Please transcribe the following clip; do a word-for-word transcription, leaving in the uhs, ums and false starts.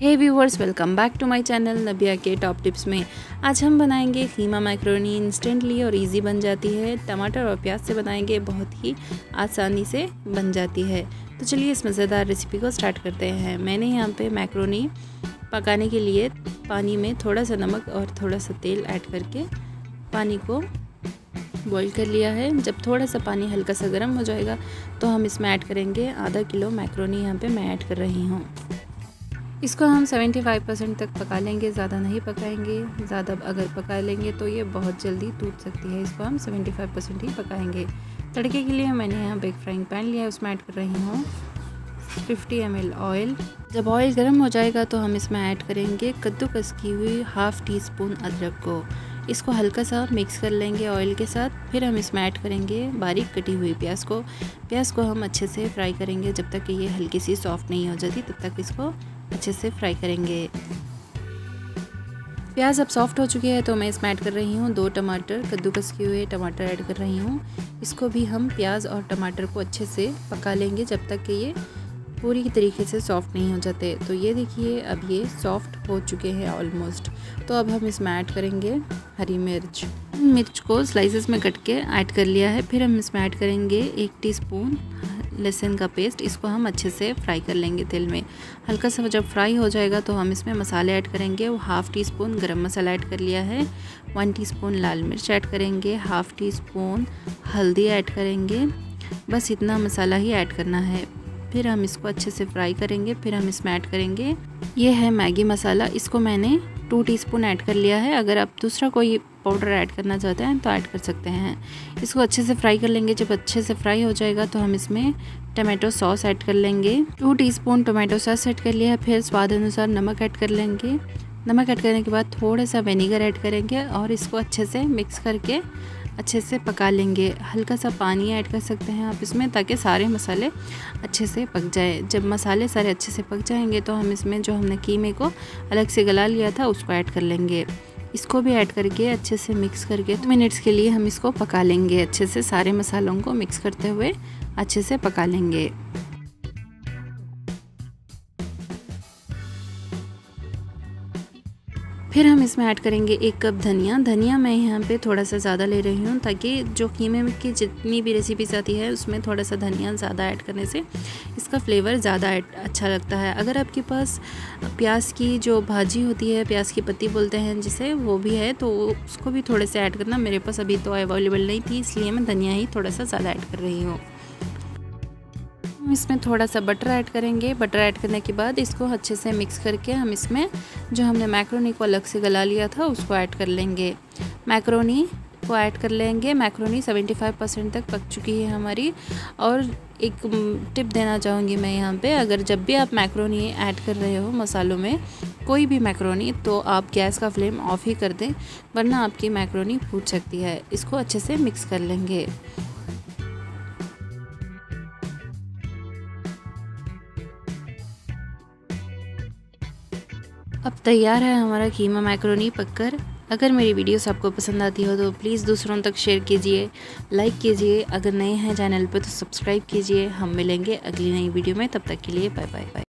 Hey viewers, welcome back to my channel Nabiya के top tips. में आज हम बनाएंगे खीमा मैक्रोनी। इंस्टेंटली और इजी बन जाती है। टमाटर और प्याज से बनाएंगे, बहुत ही आसानी से बन जाती है। तो चलिए इस मज़ेदार रेसिपी को स्टार्ट करते हैं। मैंने यहाँ पे मैक्रोनी पकाने के लिए पानी में थोड़ा सा नमक और थोड़ा सा तेल ऐड करके पानी को बॉईल कर लिया है। जब थोड़ा सा पानी हल्का सा गर्म हो जाएगा तो हम इसमें ऐड करेंगे आधा किलो मैक्रोनी। यहाँ पर मैं ऐड कर रही हूँ। इसको हम पचहत्तर परसेंट तक पका लेंगे, ज़्यादा नहीं पकाएंगे। ज़्यादा अगर पका लेंगे तो ये बहुत जल्दी टूट सकती है। इसको हम पचहत्तर परसेंट ही पकाएंगे। तड़के के लिए मैंने यहाँ पे एक फ्राइंग पैन लिया है, उसमें ऐड कर रही हूँ पचास एम एल ऑयल। जब ऑयल गर्म हो जाएगा तो हम इसमें ऐड करेंगे कद्दूकस की हुई हाफ़ टी स्पून अदरक को। इसको हल्का सा मिक्स कर लेंगे ऑयल के साथ। फिर हम इसमें ऐड करेंगे बारीक कटी हुई प्याज को। प्याज को हम अच्छे से फ्राई करेंगे। जब तक कि ये हल्की सी सॉफ्ट नहीं हो जाती तब तक इसको अच्छे से फ्राई करेंगे। प्याज अब सॉफ्ट हो चुकी है तो मैं इसमें ऐड कर रही हूँ दो टमाटर, कद्दूकस किए हुए टमाटर ऐड कर रही हूँ। इसको भी हम प्याज और टमाटर को अच्छे से पका लेंगे जब तक कि ये पूरी तरीके से सॉफ़्ट नहीं हो जाते। तो ये देखिए अब ये सॉफ़्ट हो चुके हैं ऑलमोस्ट। तो अब हम इसमें ऐड करेंगे हरी मिर्च। मिर्च को स्लाइसेस में कट के ऐड कर लिया है। फिर हम इसमें ऐड करेंगे एक टीस्पून लहसुन का पेस्ट। इसको हम अच्छे से फ्राई कर लेंगे तेल में। हल्का सा जब फ्राई हो जाएगा तो हम इसमें मसाले ऐड करेंगे। वो हाफ़ टी स्पून गरम मसाला ऐड कर लिया है, वन टीस्पून लाल मिर्च ऐड करेंगे, हाफ़ टी स्पून हल्दी ऐड करेंगे। बस इतना मसाला ही ऐड करना है। फिर हम इसको अच्छे से फ्राई करेंगे। फिर हम इसमें ऐड करेंगे ये है मैगी मसाला। इसको मैंने टू टीस्पून ऐड कर लिया है। अगर आप दूसरा कोई पाउडर ऐड करना चाहते हैं तो ऐड कर सकते हैं। इसको अच्छे से फ्राई कर लेंगे। जब अच्छे से फ्राई हो जाएगा तो हम इसमें टमाटो सॉस ऐड कर लेंगे। Two teaspoon tomato sauce add कर लिया है। फिर स्वाद अनुसार नमक ऐड कर लेंगे। नमक ऐड करने के बाद थोड़ा सा विनेगर ऐड करेंगे और इसको अच्छे से मिक्स करके अच्छे से पका लेंगे। हल्का सा पानी ऐड कर सकते हैं आप इसमें, ताकि सारे मसाले अच्छे से पक जाए। जब मसाले सारे अच्छे से पक जाएंगे तो हम इसमें जो हमने कीमे को अलग से गला लिया था उसको ऐड कर लेंगे। इसको भी ऐड करके अच्छे से मिक्स करके दो मिनट्स के लिए हम इसको पका लेंगे। अच्छे से सारे मसालों को मिक्स करते हुए अच्छे से पका लेंगे। फिर हम इसमें ऐड करेंगे एक कप धनिया। धनिया मैं यहाँ पे थोड़ा सा ज़्यादा ले रही हूँ, ताकि जो कीमे की जितनी भी रेसिपीज आती है उसमें थोड़ा सा धनिया ज़्यादा ऐड करने से इसका फ्लेवर ज़्यादा अच्छा लगता है। अगर आपके पास प्याज की जो भाजी होती है, प्याज की पत्ती बोलते हैं जिसे, वो भी है तो उसको भी थोड़े से ऐड करना। मेरे पास अभी तो अवेलेबल नहीं थी, इसलिए मैं धनिया ही थोड़ा सा ज़्यादा ऐड कर रही हूँ। इसमें थोड़ा सा बटर ऐड करेंगे। बटर ऐड करने के बाद इसको अच्छे से मिक्स करके हम इसमें जो हमने मैक्रोनी को अलग से गला लिया था उसको ऐड कर लेंगे। मैक्रोनी को ऐड कर लेंगे। मैक्रोनी पचहत्तर परसेंट तक पक चुकी है हमारी। और एक टिप देना चाहूँगी मैं यहाँ पे, अगर जब भी आप मैक्रोनी ऐड कर रहे हो मसालों में, कोई भी मैक्रोनी, तो आप गैस का फ्लेम ऑफ ही कर दें, वरना आपकी मैक्रोनी फूट सकती है। इसको अच्छे से मिक्स कर लेंगे। अब तैयार है हमारा कीमा मैक्रोनी पककर। अगर मेरी वीडियोस आपको पसंद आती हो तो प्लीज़ दूसरों तक शेयर कीजिए, लाइक कीजिए। अगर नए हैं चैनल पर तो सब्सक्राइब कीजिए। हम मिलेंगे अगली नई वीडियो में, तब तक के लिए बाय बाय बाय।